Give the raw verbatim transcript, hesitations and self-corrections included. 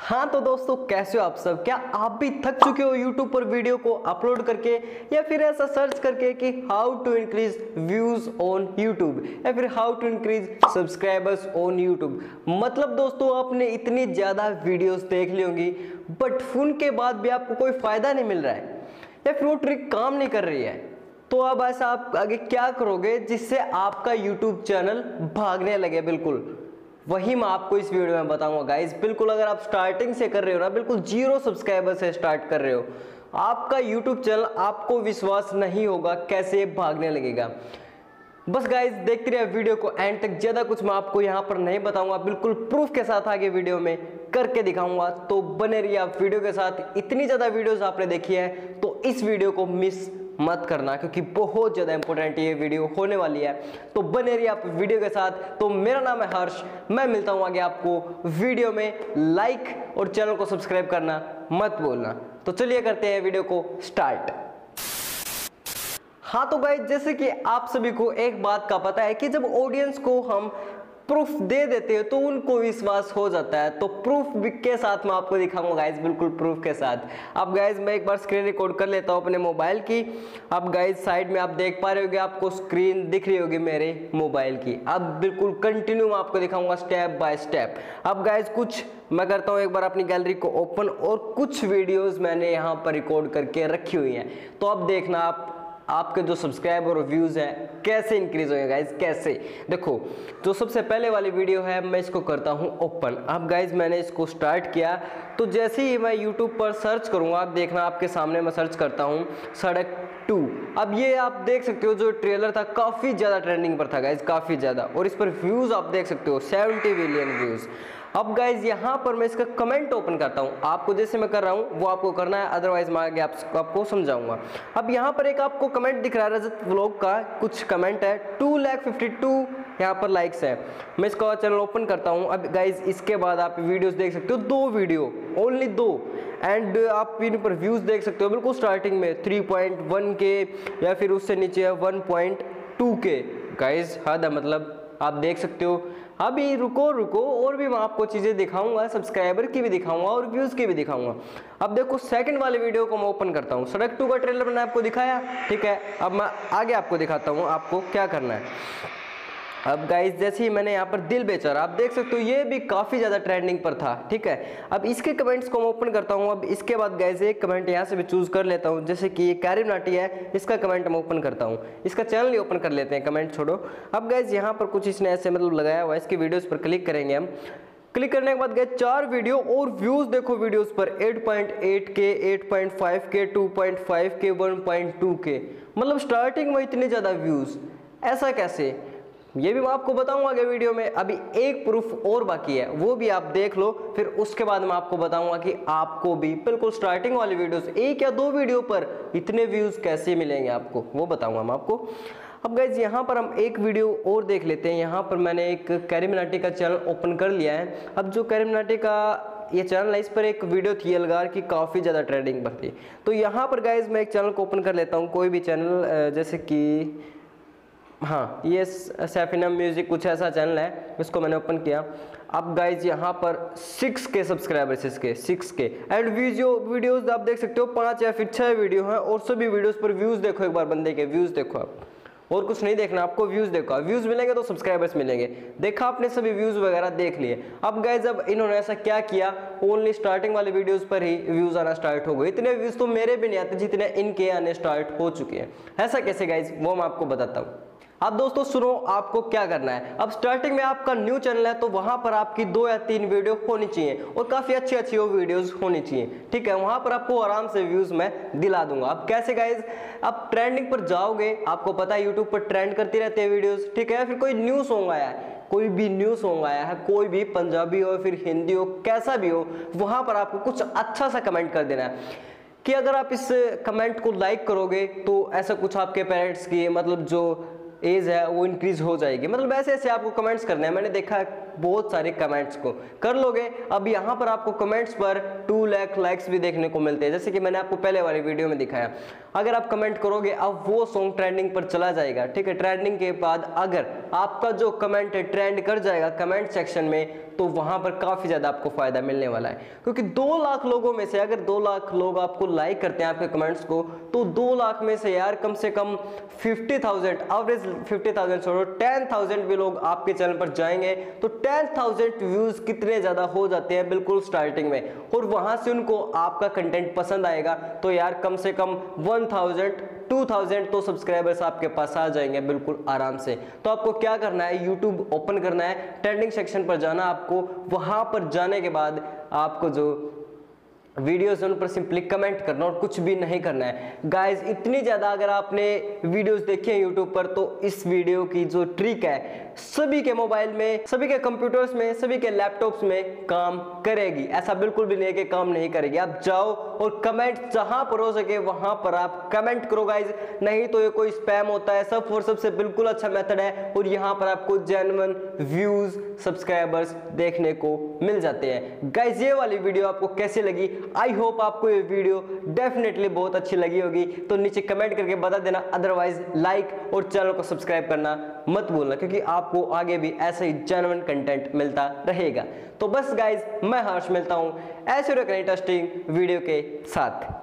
हाँ तो दोस्तों, कैसे हो आप सब। क्या आप भी थक चुके हो YouTube पर वीडियो को अपलोड करके या फिर ऐसा सर्च करके कि how to increase views on YouTube या फिर how to increase subscribers on YouTube। मतलब दोस्तों, आपने इतनी ज़्यादा वीडियोस देख ली होंगी बट उनके बाद भी आपको कोई फ़ायदा नहीं मिल रहा है या फिर वो ट्रिक काम नहीं कर रही है, तो अब ऐसा आप आगे क्या करोगे जिससे आपका यूट्यूब चैनल भागने लगे। बिल्कुल वही मैं आपको इस वीडियो में बताऊंगा गाइज। बिल्कुल अगर आप स्टार्टिंग से कर रहे हो ना, बिल्कुल जीरो सब्सक्राइबर से स्टार्ट कर रहे हो, आपका यूट्यूब चैनल आपको विश्वास नहीं होगा कैसे भागने लगेगा। बस गाइज देखते रहिए वीडियो को एंड तक। ज़्यादा कुछ मैं आपको यहाँ पर नहीं बताऊंगा, बिल्कुल प्रूफ के साथ आगे वीडियो में करके दिखाऊंगा, तो बने रहिए आप वीडियो के साथ। इतनी ज़्यादा वीडियोज़ आपने देखी है तो इस वीडियो को मिस मत करना क्योंकि बहुत ज़्यादा इंपॉर्टेंट ये वीडियो होने वाली है, तो बने रहिए आप वीडियो के साथ। तो मेरा नाम है हर्ष, मैं मिलता हूँ आगे आपको वीडियो में। लाइक और चैनल को सब्सक्राइब करना मत बोलना। तो चलिए करते हैं वीडियो को स्टार्ट। हाँ तो गाइस, जैसे कि आप सभी को एक बात का पता है कि जब ऑडियंस को हम प्रूफ दे देते हैं तो उनको विश्वास हो जाता है। तो प्रूफ के साथ मैं आपको दिखाऊंगा गाइज, बिल्कुल प्रूफ के साथ। अब गाइज मैं एक बार स्क्रीन रिकॉर्ड कर लेता हूँ अपने मोबाइल की। अब गाइज साइड में आप देख पा रहे होगे, आपको स्क्रीन दिख रही होगी मेरे मोबाइल की। अब बिल्कुल कंटिन्यू मैं आपको दिखाऊंगा स्टेप बाय स्टेप। अब गाइज कुछ मैं करता हूँ एक बार अपनी गैलरी को ओपन, और कुछ वीडियोज़ मैंने यहाँ पर रिकॉर्ड करके रखी हुई हैं, तो अब देखना आप आपके जो सब्सक्राइबर और व्यूज़ हैं कैसे इंक्रीज होंगे गाइज, कैसे। देखो जो सबसे पहले वाली वीडियो है, मैं इसको करता हूं ओपन। अब गाइज मैंने इसको स्टार्ट किया, तो जैसे ही मैं YouTube पर सर्च करूंगा, आप देखना आपके सामने मैं सर्च करता हूं सड़क टू। अब ये आप देख सकते हो जो ट्रेलर था काफ़ी ज़्यादा ट्रेंडिंग पर था गाइज, काफ़ी ज़्यादा, और इस पर व्यूज़ आप देख सकते हो सत्तर मिलियन व्यूज़। अब गाइज यहाँ पर मैं इसका कमेंट ओपन करता हूँ, आपको जैसे मैं कर रहा हूँ वो आपको करना है, अदरवाइज मैं आगे आपको आपको समझाऊंगा। अब यहाँ पर एक आपको कमेंट दिख रहा है रजत व्लॉग का, कुछ कमेंट है टू लैख फिफ्टी टू, यहाँ पर लाइक्स है। मैं इसका चैनल ओपन करता हूँ। अब गाइज इसके बाद आप वीडियोस देख सकते हो, दो वीडियो ओनली दो, एंड आप इन पर व्यूज़ देख सकते हो बिल्कुल स्टार्टिंग में थ्री पॉइंट वन के, या फिर उससे नीचे है one point two K. Guys हद है, मतलब आप देख सकते हो। अभी रुको रुको, और भी मैं आपको चीज़ें दिखाऊंगा, सब्सक्राइबर की भी दिखाऊंगा और व्यूज़ की भी दिखाऊंगा। अब देखो सेकंड वाले वीडियो को मैं ओपन करता हूँ, सड़क टू का ट्रेलर मैंने आपको दिखाया, ठीक है। अब मैं आगे आपको दिखाता हूँ आपको क्या करना है। अब गाइज जैसे ही मैंने यहाँ पर दिल बेचा, आप देख सकते हो ये भी काफ़ी ज़्यादा ट्रेंडिंग पर था, ठीक है। अब इसके कमेंट्स को मैं ओपन करता हूँ। अब इसके बाद गाइज एक कमेंट यहाँ से भी चूज़ कर लेता हूँ, जैसे कि ये कैरिम नाटी है, इसका कमेंट मैं ओपन करता हूँ। इसका चैनल ही ओपन कर लेते हैं, कमेंट छोड़ो। अब गाइज यहाँ पर कुछ इसने ऐसे मतलब लगाया हुआ है, इसके वीडियोज़ पर क्लिक करेंगे हम। क्लिक करने के बाद गए चार वीडियो और व्यूज़ देखो, वीडियोस पर eight point eight K, eight point five K, two point five K, one point two K, मतलब स्टार्टिंग में इतने ज़्यादा व्यूज़, ऐसा कैसे, ये भी मैं आपको बताऊंगा आगे वीडियो में। अभी एक प्रूफ और बाकी है, वो भी आप देख लो, फिर उसके बाद मैं आपको बताऊंगा कि आपको भी बिल्कुल स्टार्टिंग वाली वीडियोस एक या दो वीडियो पर इतने व्यूज़ कैसे मिलेंगे आपको, वो बताऊंगा मैं आपको। अब गाइज यहाँ पर हम एक वीडियो और देख लेते हैं। यहाँ पर मैंने एक कैरिम नाटी का चैनल ओपन कर लिया है। अब जो कैरिम नाटी का ये चैनल है, इस पर एक वीडियो थी अलगार की, काफ़ी ज़्यादा ट्रेंडिंग पर थी, तो यहाँ पर गाइज मैं एक चैनल को ओपन कर लेता हूँ, कोई भी चैनल, जैसे कि हाँ ये सैफिनम म्यूज़िक कुछ ऐसा चैनल है, इसको मैंने ओपन किया। अब गाइज यहाँ पर सिक्स के सब्सक्राइबर्स, इसके सिक्स के एंड वीडियो वीडियोज़ आप देख सकते हो, पांच या फिर छः वीडियो हैं, और सभी वीडियोज़ पर व्यूज़ देखो, एक बार बंदे के व्यूज़ देखो, आप और कुछ नहीं देखना, आपको व्यूज़ देखो, व्यूज़ मिलेंगे तो सब्सक्राइबर्स मिलेंगे। देखा आपने, सभी व्यूज़ वगैरह देख लिए। अब गाइज अब इन्होंने ऐसा क्या किया, ओनली स्टार्टिंग वाले वीडियोज़ पर ही व्यूज़ आना स्टार्ट हो गए। इतने व्यूज़ तो मेरे भी नहीं आते जितने इनके आने स्टार्ट हो चुके हैं, ऐसा कैसे गाइज, वो मैं आपको बताता हूँ। अब दोस्तों सुनो आपको क्या करना है। अब स्टार्टिंग में आपका न्यू चैनल है तो वहाँ पर आपकी दो या तीन वीडियो होनी चाहिए, और काफ़ी अच्छी अच्छी वो वीडियोस होनी चाहिए, ठीक है। वहाँ पर आपको आराम से व्यूज़ मैं दिला दूंगा। अब कैसे गाइज, आप ट्रेंडिंग पर जाओगे, आपको पता है यूट्यूब पर ट्रेंड करती रहती है वीडियोज़, ठीक है। फिर कोई न्यू सॉन्ग आया है, कोई भी न्यू सॉन्ग आया है, कोई भी पंजाबी हो फिर हिंदी हो, कैसा भी हो, वहाँ पर आपको कुछ अच्छा सा कमेंट कर देना है कि अगर आप इस कमेंट को लाइक करोगे तो ऐसा कुछ आपके पेरेंट्स की मतलब जो एज है वो इंक्रीज हो जाएगी, मतलब ऐसे ऐसे आपको कमेंट्स करने हैं। मैंने देखा बहुत सारे कमेंट्स को कर लोगे। अब यहाँ पर आपको कमेंट्स पर टू लाख लाइक्स भी देखने को मिलते हैं, जैसे कि मैंने आपको पहले वाली वीडियो में दिखाया। अगर आप कमेंट करोगे अब वो सॉन्ग ट्रेंडिंग पर चला जाएगा, ठीक है। ट्रेंडिंग के बाद अगर आपका जो कमेंट है ट्रेंड कर जाएगा कमेंट सेक्शन में, तो वहां पर काफी ज्यादा आपको फायदा मिलने वाला है। क्योंकि दो लाख लोगों में से अगर दो लाख लोग आपको लाइक करते हैं आपके कमेंट्स को, तो दो लाख में से यार कम से कम fifty thousand average fifty thousand छोड़ो टेन थाउजेंड भी लोग आपके चैनल पर जाएंगे। तो टेन थाउजेंड व्यूज कितने ज्यादा हो जाते हैं बिल्कुल स्टार्टिंग में, और वहां से उनको आपका कंटेंट पसंद आएगा तो यार कम से कम वन थाउजेंड टू थाउजेंड तो सब्सक्राइबर्स आपके पास आ जाएंगे बिल्कुल आराम से। तो आपको क्या करना है, यूट्यूब ओपन करना है, ट्रेंडिंग सेक्शन पर जाना आपको, वहां पर जाने के बाद आपको जो वीडियोस उन पर सिंपली कमेंट करना और कुछ भी नहीं करना है। गाइज इतनी ज़्यादा अगर आपने वीडियोस देखे हैं यूट्यूब पर, तो इस वीडियो की जो ट्रिक है सभी के मोबाइल में, सभी के कंप्यूटर्स में, सभी के लैपटॉप्स में काम करेगी। ऐसा बिल्कुल भी नहीं कि काम नहीं करेगी। आप जाओ और कमेंट जहाँ पर हो सके वहाँ पर आप कमेंट करो गाइज, नहीं तो ये कोई स्पैम होता है। सब और सबसे बिल्कुल अच्छा मेथड है और यहाँ पर आपको जेन्युइन व्यूज सब्सक्राइबर्स देखने को मिल जाते हैं। गाइज ये वाली वीडियो आपको कैसी लगी, आई होप आपको ये वीडियो डेफिनेटली बहुत अच्छी लगी होगी, तो नीचे कमेंट करके बता देना। अदरवाइज लाइक और चैनल को सब्सक्राइब करना मत भूलना, क्योंकि आपको आगे भी ऐसे ही जेन्युइन कंटेंट मिलता रहेगा। तो बस गाइज मैं हर्ष मिलता हूँ ऐसे इंटरेस्टिंग वीडियो के साथ।